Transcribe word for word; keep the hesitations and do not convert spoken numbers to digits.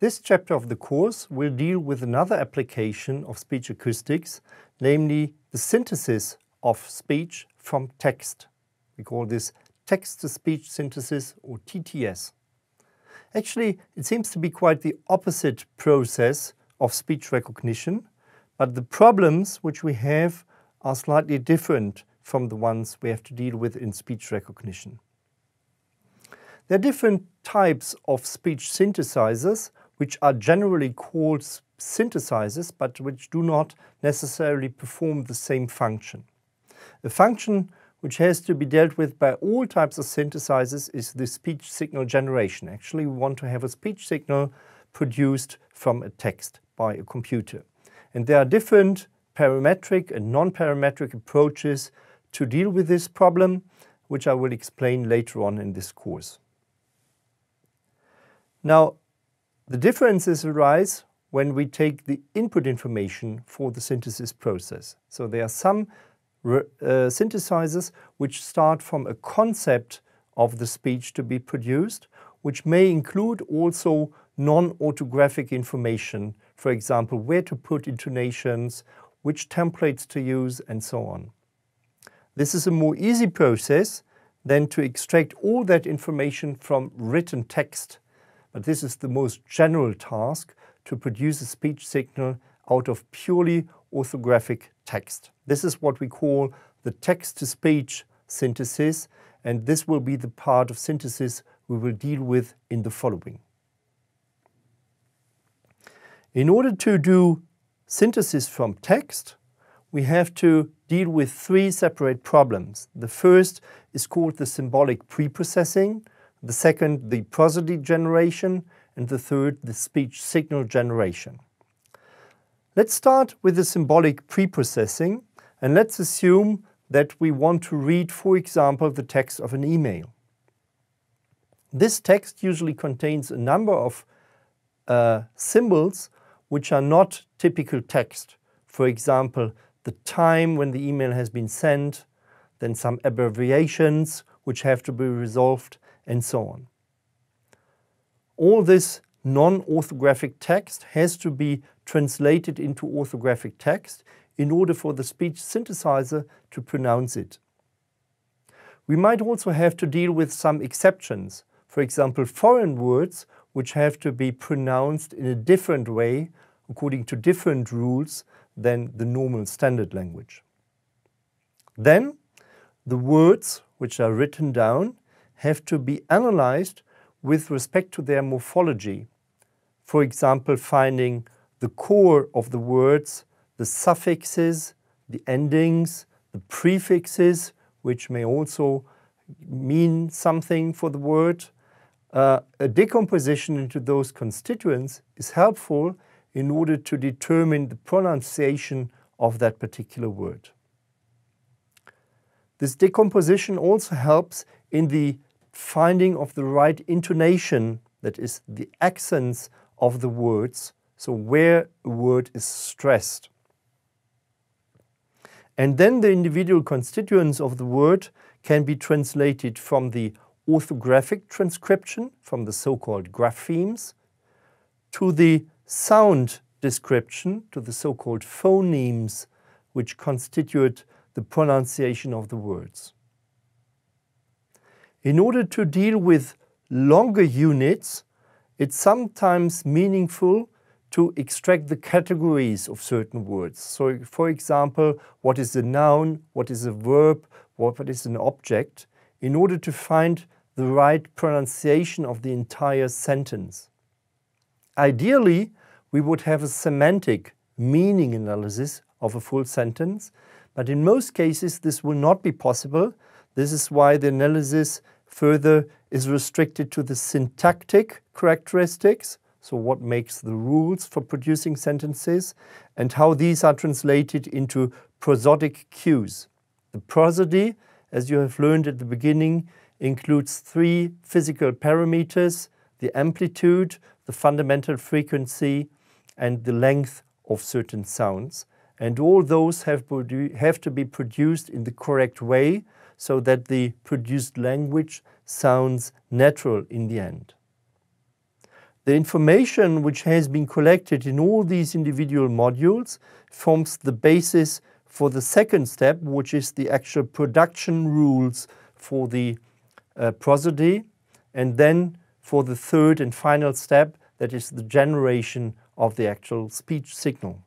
This chapter of the course will deal with another application of speech acoustics, namely the synthesis of speech from text. We call this text-to-speech synthesis, or T T S. Actually, it seems to be quite the opposite process of speech recognition, but the problems which we have are slightly different from the ones we have to deal with in speech recognition. There are different types of speech synthesizers, which are generally called synthesizers, but which do not necessarily perform the same function. A function which has to be dealt with by all types of synthesizers is the speech signal generation. Actually, we want to have a speech signal produced from a text by a computer. And there are different parametric and non-parametric approaches to deal with this problem, which I will explain later on in this course. Now, the differences arise when we take the input information for the synthesis process. So there are some uh, synthesizers which start from a concept of the speech to be produced, which may include also non-orthographic information, for example, where to put intonations, which templates to use, and so on. This is a more easy process than to extract all that information from written text. But this is the most general task, to produce a speech signal out of purely orthographic text. This is what we call the text-to-speech synthesis, and this will be the part of synthesis we will deal with in the following. In order to do synthesis from text, we have to deal with three separate problems. The first is called the symbolic preprocessing, the second, the prosody generation, and the third, the speech signal generation. Let's start with the symbolic preprocessing, and let's assume that we want to read, for example, the text of an email. This text usually contains a number of uh, symbols which are not typical text. For example, the time when the email has been sent, then some abbreviations which have to be resolved, and so on. All this non-orthographic text has to be translated into orthographic text in order for the speech synthesizer to pronounce it. We might also have to deal with some exceptions, for example, foreign words which have to be pronounced in a different way according to different rules than the normal standard language. Then, the words which are written down have to be analyzed with respect to their morphology. For example, finding the core of the words, the suffixes, the endings, the prefixes, which may also mean something for the word. Uh, a decomposition into those constituents is helpful in order to determine the pronunciation of that particular word. This decomposition also helps in the finding of the right intonation, that is, the accents of the words, so where a word is stressed. And then the individual constituents of the word can be translated from the orthographic transcription, from the so-called graphemes, to the sound description, to the so-called phonemes, which constitute the pronunciation of the words. In order to deal with longer units, it's sometimes meaningful to extract the categories of certain words. So, for example, what is a noun, what is a verb, what is an object, in order to find the right pronunciation of the entire sentence. Ideally, we would have a semantic meaning analysis of a full sentence, but in most cases this will not be possible. This is why the analysis further is restricted to the syntactic characteristics, so what makes the rules for producing sentences, and how these are translated into prosodic cues. The prosody, as you have learned at the beginning, includes three physical parameters: the amplitude, the fundamental frequency, and the length of certain sounds. And all those have, have to be produced in the correct way, so that the produced language sounds natural in the end. The information which has been collected in all these individual modules forms the basis for the second step, which is the actual production rules for the uh, prosody, and then for the third and final step, that is the generation of the actual speech signal.